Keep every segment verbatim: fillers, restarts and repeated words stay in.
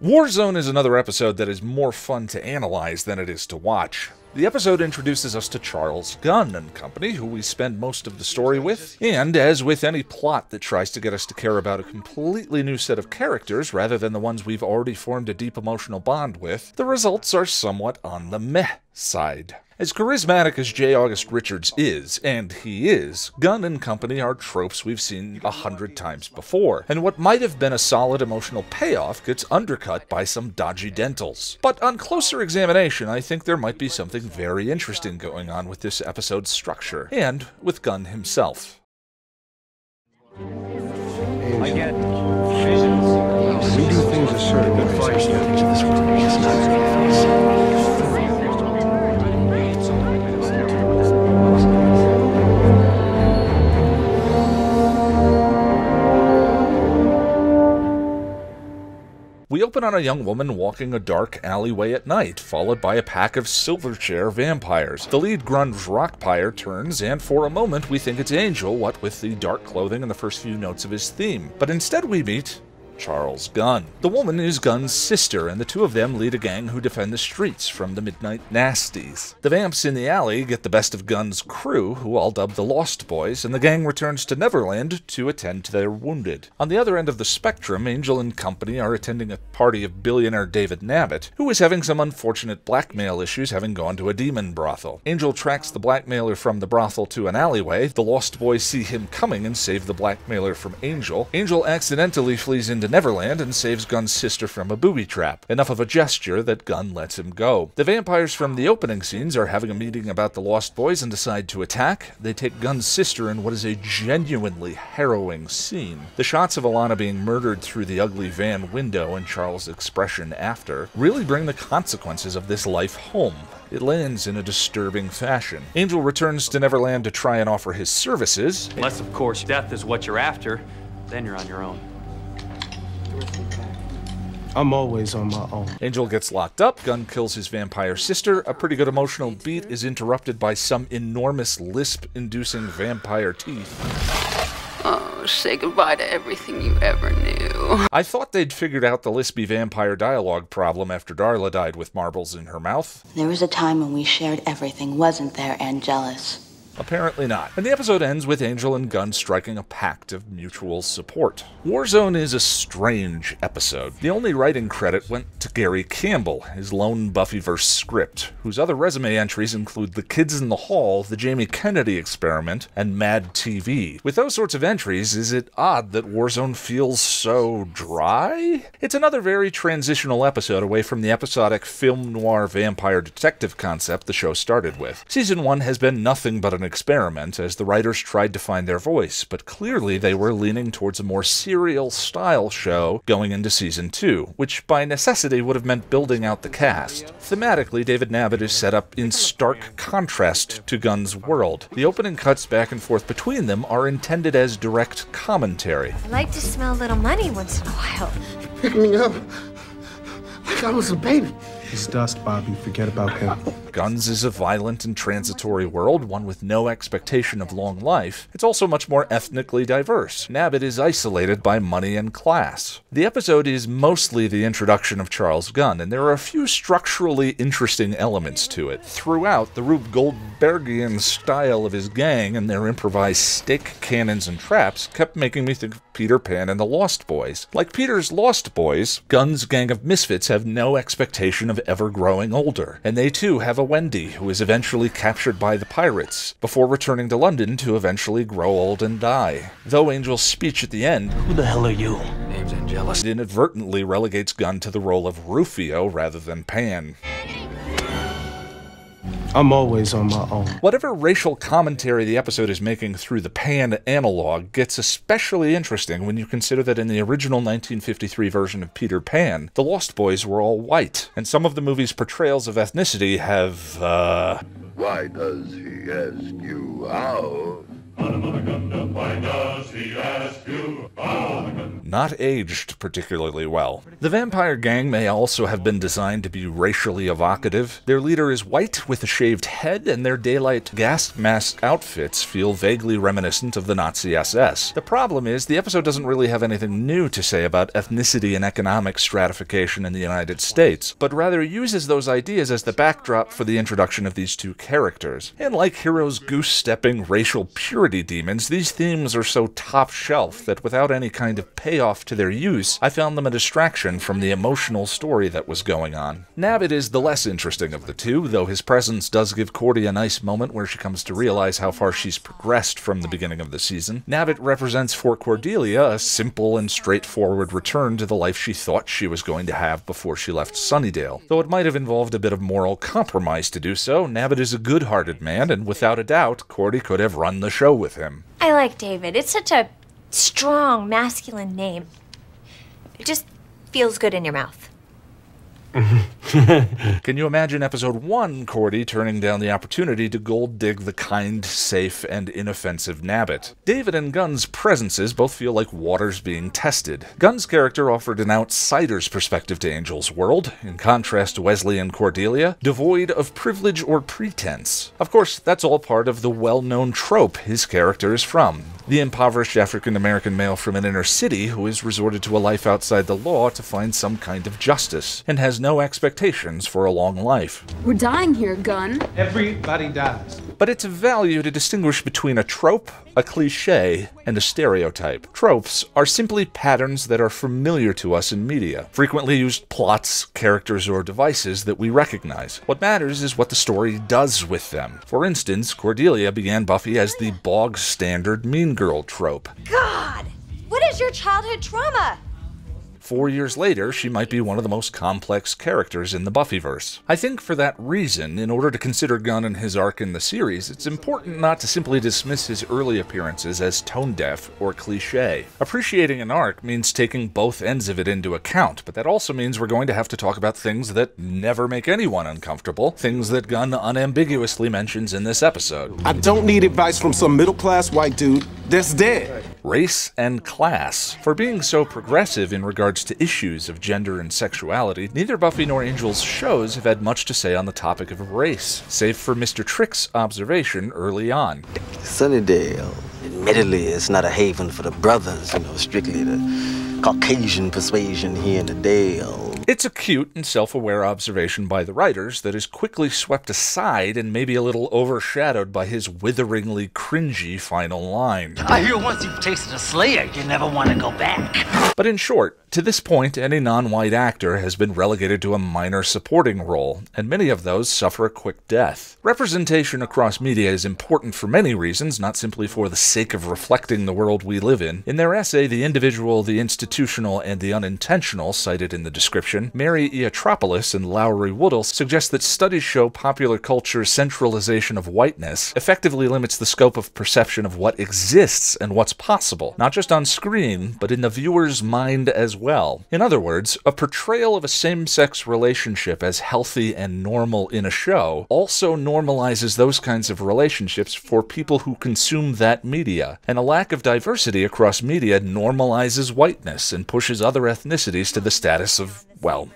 Warzone is another episode that is more fun to analyze than it is to watch. The episode introduces us to Charles Gunn and company, who we spend most of the story with, and as with any plot that tries to get us to care about a completely new set of characters rather than the ones we've already formed a deep emotional bond with, the results are somewhat on the meh side. As charismatic as J. August Richards is, and he is, Gunn and company are tropes we've seen a hundred times before, and what might have been a solid emotional payoff gets undercut by some dodgy dentals. But on closer examination, I think there might be something very interesting going on with this episode's structure, and with Gunn himself. I get visions. We do things a certain way. We open on a young woman walking a dark alleyway at night, followed by a pack of Silverchair vampires. The lead grunge rock pyre turns, and for a moment we think it's Angel, what with the dark clothing and the first few notes of his theme. But instead we meet Charles Gunn. The woman is Gunn's sister, and the two of them lead a gang who defend the streets from the Midnight Nasties. The vamps in the alley get the best of Gunn's crew, who all dub the Lost Boys, and the gang returns to Neverland to attend to their wounded. On the other end of the spectrum, Angel and company are attending a party of billionaire David Nabbit, who is having some unfortunate blackmail issues having gone to a demon brothel. Angel tracks the blackmailer from the brothel to an alleyway. The Lost Boys see him coming and save the blackmailer from Angel. Angel accidentally flees into Neverland and saves Gunn's sister from a booby trap, enough of a gesture that Gunn lets him go. The vampires from the opening scenes are having a meeting about the Lost Boys and decide to attack. They take Gunn's sister in what is a genuinely harrowing scene. The shots of Alana being murdered through the ugly van window and Charles' expression after really bring the consequences of this life home. It lands in a disturbing fashion. Angel returns to Neverland to try and offer his services. Unless, of course, death is what you're after, then you're on your own. I'm always on my own. Angel gets locked up, Gunn kills his vampire sister, a pretty good emotional beat is interrupted by some enormous lisp-inducing vampire teeth. Oh, say goodbye to everything you ever knew. I thought they'd figured out the lispy vampire dialogue problem after Darla died with marbles in her mouth. There was a time when we shared everything, wasn't there, Angelus? Apparently not. And the episode ends with Angel and Gunn striking a pact of mutual support. Warzone is a strange episode. The only writing credit went to Gary Campbell, his lone Buffyverse script, whose other resume entries include The Kids in the Hall, The Jamie Kennedy Experiment, and Mad T V. With those sorts of entries, is it odd that Warzone feels so dry? It's another very transitional episode away from the episodic film noir vampire detective concept the show started with. Season one has been nothing but an experiment as the writers tried to find their voice, but clearly they were leaning towards a more serial-style show going into Season two, which by necessity would have meant building out the cast. Thematically, David Nabbit is set up in stark contrast to Gunn's world. The opening cuts back and forth between them are intended as direct commentary. I like to smell a little money once in a while. Pick me up like I was a baby. He's dust, Bobby. Forget about him. Guns is a violent and transitory world, one with no expectation of long life. It's also much more ethnically diverse. Nabbit is isolated by money and class. The episode is mostly the introduction of Charles Gunn, and there are a few structurally interesting elements to it. Throughout, the Rube Goldbergian style of his gang and their improvised stake cannons and traps kept making me think of Peter Pan and the Lost Boys. Like Peter's Lost Boys, Gunn's gang of misfits have no expectation of ever growing older, and they too have a Wendy who is eventually captured by the pirates before returning to London to eventually grow old and die. Though Angel's speech at the end, "Who the hell are you?" Name's Angelus, inadvertently relegates Gunn to the role of Rufio rather than Pan. I'm always on my own. Whatever racial commentary the episode is making through the Pan analog gets especially interesting when you consider that in the original nineteen fifty-three version of Peter Pan, the Lost Boys were all white, and some of the movie's portrayals of ethnicity have, uh... Why does he ask you how? Why does he ask you? Not aged particularly well. The vampire gang may also have been designed to be racially evocative. Their leader is white with a shaved head, and their daylight gas mask outfits feel vaguely reminiscent of the Nazi S S. The problem is, the episode doesn't really have anything new to say about ethnicity and economic stratification in the United States, but rather uses those ideas as the backdrop for the introduction of these two characters. And like Hero's goose-stepping racial purity demons, these themes are so top shelf that without any kind of payoff to their use, I found them a distraction from the emotional story that was going on. Nabbit is the less interesting of the two, though his presence does give Cordy a nice moment where she comes to realize how far she's progressed from the beginning of the season. Nabbit represents for Cordelia a simple and straightforward return to the life she thought she was going to have before she left Sunnydale. Though it might have involved a bit of moral compromise to do so, Nabbit is a good-hearted man, and without a doubt, Cordy could have run the show with him. I like David. It's such a strong, masculine name. It just feels good in your mouth. Can you imagine episode one, Cordy, turning down the opportunity to gold dig the kind, safe, and inoffensive Nabbit? David and Gunn's presences both feel like waters being tested. Gunn's character offered an outsider's perspective to Angel's world, in contrast to Wesley and Cordelia, devoid of privilege or pretense. Of course, that's all part of the well-known trope his character is from. The impoverished African-American male from an inner city who has resorted to a life outside the law to find some kind of justice, and has no expectations for a long life. We're dying here, Gunn. Everybody dies. But it's a value to distinguish between a trope, a cliché, and a stereotype. Tropes are simply patterns that are familiar to us in media, frequently used plots, characters, or devices that we recognize. What matters is what the story does with them. For instance, Cordelia began Buffy as the bog-standard mean girl trope. God! What is your childhood trauma? Four years later, she might be one of the most complex characters in the Buffyverse. I think for that reason, in order to consider Gunn and his arc in the series, it's important not to simply dismiss his early appearances as tone-deaf or cliché. Appreciating an arc means taking both ends of it into account, but that also means we're going to have to talk about things that never make anyone uncomfortable, things that Gunn unambiguously mentions in this episode. I don't need advice from some middle-class white dude that's dead. Race and class. For being so progressive in regards to issues of gender and sexuality, neither Buffy nor Angel's shows have had much to say on the topic of race, save for Mister Trick's observation early on. Sunnydale, admittedly, it's not a haven for the brothers, you know, strictly the Caucasian persuasion here in the Dale. It's a cute and self-aware observation by the writers that is quickly swept aside and maybe a little overshadowed by his witheringly cringy final line. I hear once you've tasted a Slayer, you never want to go back. But in short, to this point, any non-white actor has been relegated to a minor supporting role, and many of those suffer a quick death. Representation across media is important for many reasons, not simply for the sake of reflecting the world we live in. In their essay, The Individual, the Institutional, and the Unintentional, cited in the description, Mary Eotropoulos and Lowry Woodall suggest that studies show popular culture's centralization of whiteness effectively limits the scope of perception of what exists and what's possible, not just on screen, but in the viewer's mind as well. In other words, a portrayal of a same-sex relationship as healthy and normal in a show also normalizes those kinds of relationships for people who consume that media, and a lack of diversity across media normalizes whiteness and pushes other ethnicities to the status of, well,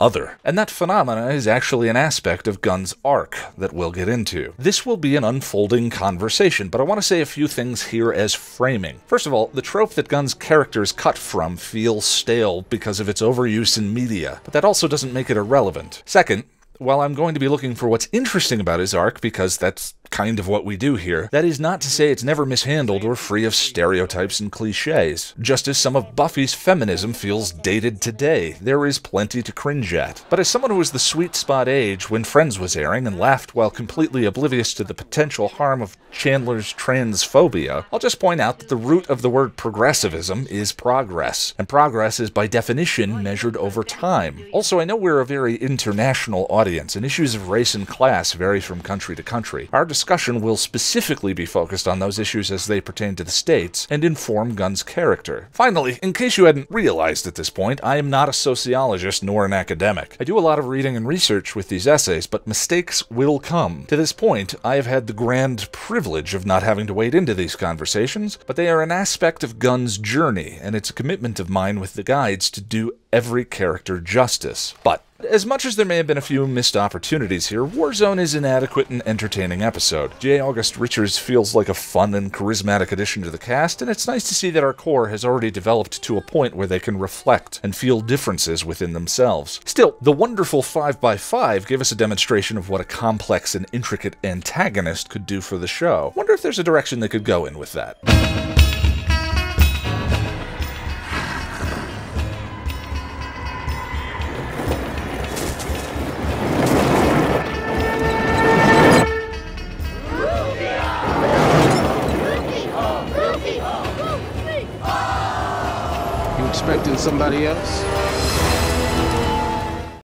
other. And that phenomena is actually an aspect of Gunn's arc that we'll get into. This will be an unfolding conversation, but I want to say a few things here as framing. First of all, the trope that Gunn's character is cut from feels stale because of its overuse in media, but that also doesn't make it irrelevant. Second, while I'm going to be looking for what's interesting about his arc, because that's kind of what we do here, that is not to say it's never mishandled or free of stereotypes and cliches. Just as some of Buffy's feminism feels dated today, there is plenty to cringe at. But as someone who was the sweet spot age when Friends was airing and laughed while completely oblivious to the potential harm of Chandler's transphobia, I'll just point out that the root of the word progressivism is progress, and progress is by definition measured over time. Also, I know we're a very international audience, and issues of race and class vary from country to country. Our discussion discussion will specifically be focused on those issues as they pertain to the states and inform Gunn's character. Finally, in case you hadn't realized at this point, I am not a sociologist nor an academic. I do a lot of reading and research with these essays, but mistakes will come. To this point, I have had the grand privilege of not having to wade into these conversations, but they are an aspect of Gunn's journey, and it's a commitment of mine with the guides to do every character justice. But as much as there may have been a few missed opportunities here, Warzone is an adequate and entertaining episode. J. August Richards feels like a fun and charismatic addition to the cast, and it's nice to see that our core has already developed to a point where they can reflect and feel differences within themselves. Still, the wonderful five by five gave us a demonstration of what a complex and intricate antagonist could do for the show. Wonder if there's a direction they could go in with that. Somebody else?